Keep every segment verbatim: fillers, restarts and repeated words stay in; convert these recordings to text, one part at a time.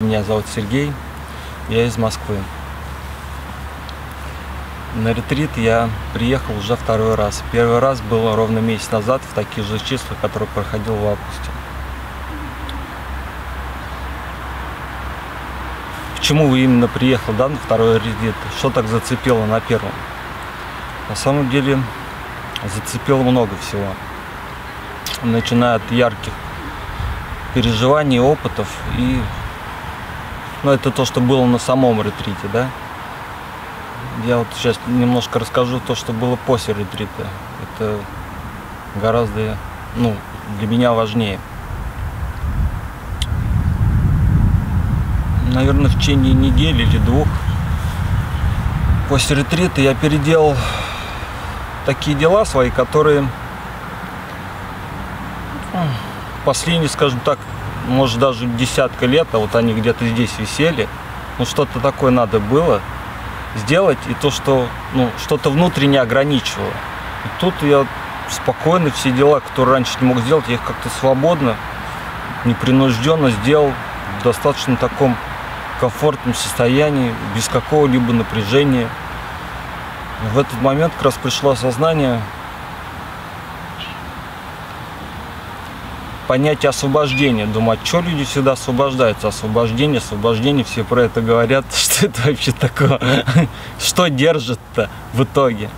Меня зовут Сергей, я из Москвы. На ретрит я приехал уже второй раз. Первый раз был ровно месяц назад, в таких же числах, которые проходил в августе. Почему именно приехал, да, на второй ретрит? Что так зацепило на первом? На самом деле зацепило много всего. Начиная от ярких переживаний, опытов и... Ну, это то, что было на самом ретрите, да? Я вот сейчас немножко расскажу то, что было после ретрита. Это гораздо, ну, для меня важнее. Наверное, в течение недели или двух после ретрита я переделал такие дела свои, которые последние, скажем так, может, даже десятка лет, а вот они где-то здесь висели. Ну, что-то такое надо было сделать, и то, что, ну, что-то внутренне ограничивало. И тут я спокойно все дела, которые раньше не мог сделать, я их как-то свободно, непринужденно сделал в достаточно таком комфортном состоянии, без какого-либо напряжения. В этот момент как раз пришло осознание, понятие освобождения. Думаю, что люди всегда освобождаются? Освобождение, освобождение, все про это говорят. Что это вообще такое? Что держит-то в итоге?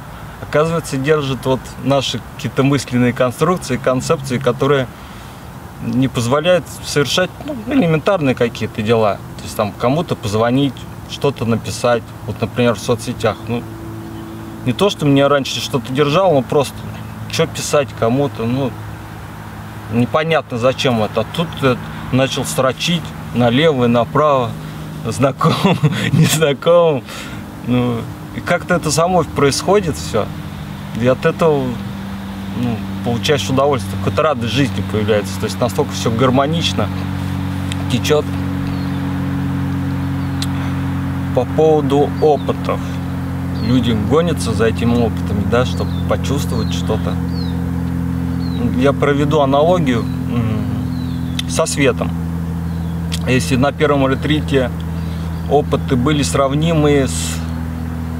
Оказывается, держит вот наши какие-то мысленные конструкции, концепции, которые не позволяют совершать, ну, элементарные какие-то дела. То есть там кому-то позвонить, что-то написать, вот, например, в соцсетях. Ну, не то, что меня раньше что-то держало, но просто что писать кому-то, ну, непонятно, зачем это. А тут я начал строчить налево и направо, знакомым, незнакомым. Ну, и как-то это само происходит все. И от этого, ну, получаешь удовольствие. Какая-то радость жизни появляется. То есть настолько все гармонично течет. По поводу опытов. Люди гонятся за этими опытами, да, чтобы почувствовать что-то. Я проведу аналогию со светом. Если на первом ретрите опыты были сравнимы с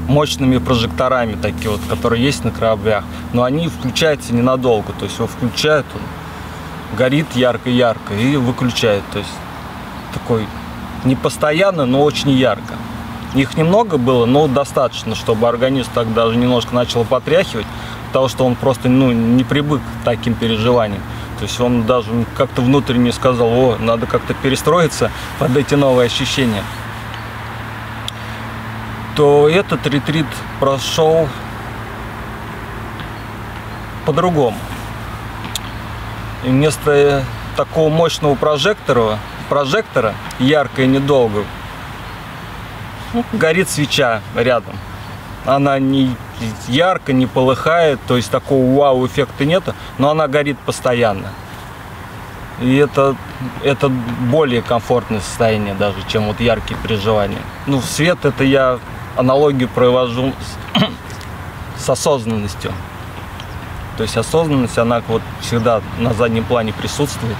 мощными прожекторами, такие вот, которые есть на кораблях, но они включаются ненадолго. То есть его включают, он горит ярко-ярко и выключают. То есть такой непостоянно, но очень ярко. Их немного было, но достаточно, чтобы организм так даже немножко начал потряхивать. Того, что он просто, ну, не привык к таким переживаниям. То есть он даже как-то внутренне сказал: о, надо как-то перестроиться под эти новые ощущения. То этот ретрит прошел по-другому. И вместо такого мощного прожектора, прожектора ярко и недолго, горит свеча рядом. Она не ярко, не полыхает, то есть такого вау-эффекта нету, но она горит постоянно. И это, это более комфортное состояние даже, чем вот яркие переживания. Ну, свет — это я аналогию провожу с, с осознанностью. То есть осознанность, она вот всегда на заднем плане присутствует.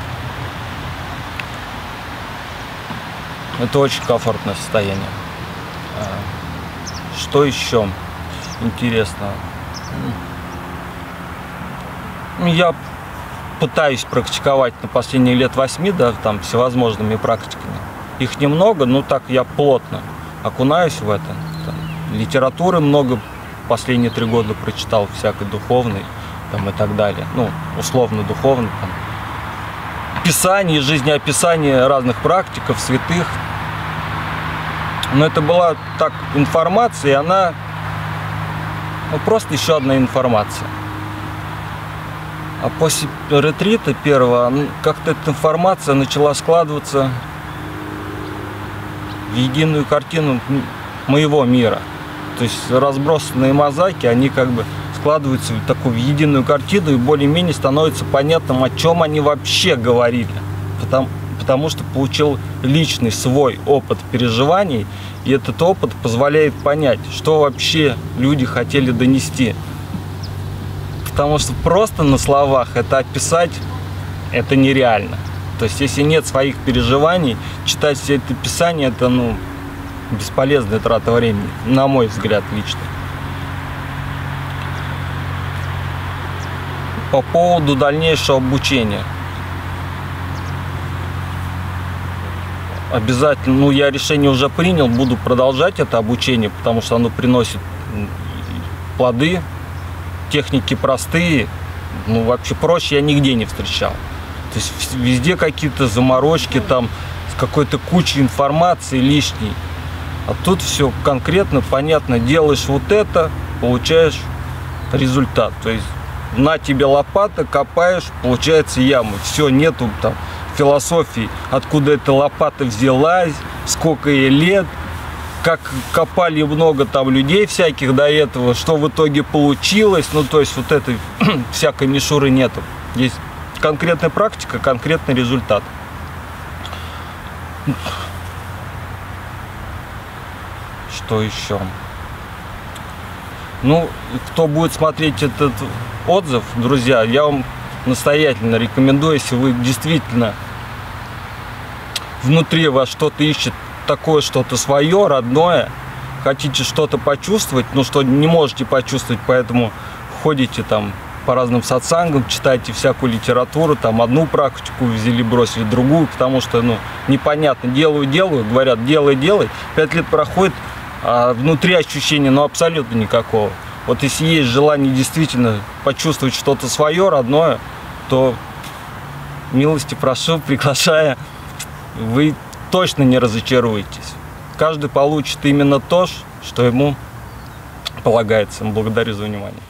Это очень комфортное состояние. Что еще интересно? Я пытаюсь практиковать на последние лет восьми, да, там, всевозможными практиками. Их немного, но так я плотно окунаюсь в это. Там, литературы много последние три года прочитал, всякой духовной, там, и так далее. Ну, условно-духовной. Писание, жизнеописание разных практиков, святых. Но это была так информация, и она, ну, просто еще одна информация. А после ретрита первого как-то эта информация начала складываться в единую картину моего мира. То есть разбросанные мозаики, они как бы складываются в такую единую картину, и более-менее становится понятным, о чем они вообще говорили. Потому потому что получил личный свой опыт переживаний, и этот опыт позволяет понять, что вообще люди хотели донести. Потому что просто на словах это описать, это нереально. То есть, если нет своих переживаний, читать все это писание, это, ну, бесполезная трата времени, на мой взгляд, лично. По поводу дальнейшего обучения. Обязательно, ну, я решение уже принял, буду продолжать это обучение, потому что оно приносит плоды, техники простые, ну, вообще проще я нигде не встречал. То есть везде какие-то заморочки, там, с какой-то кучей информации лишней. А тут все конкретно, понятно, делаешь вот это, получаешь результат. То есть на тебе лопата, копаешь, получается яма. Все, нету там философии, откуда эта лопата взялась, сколько ей лет, как копали много там людей всяких до этого, что в итоге получилось. Ну, то есть вот этой всякой мишуры нету. Есть конкретная практика, конкретный результат. Что еще? Ну, кто будет смотреть этот отзыв, друзья, я вам настоятельно рекомендую, если вы действительно внутри вас что-то ищет, такое что-то свое, родное, хотите что-то почувствовать, но что не можете почувствовать, поэтому ходите там по разным сатсангам, читайте всякую литературу, там одну практику взяли, бросили другую, потому что, ну, непонятно, делаю, делаю, говорят, делай, делай, пять лет проходит, а внутри ощущения, ну, абсолютно никакого. Вот если есть желание действительно почувствовать что-то свое, родное, то милости прошу, приглашая, вы точно не разочаруетесь. Каждый получит именно то, что ему полагается. Благодарю за внимание.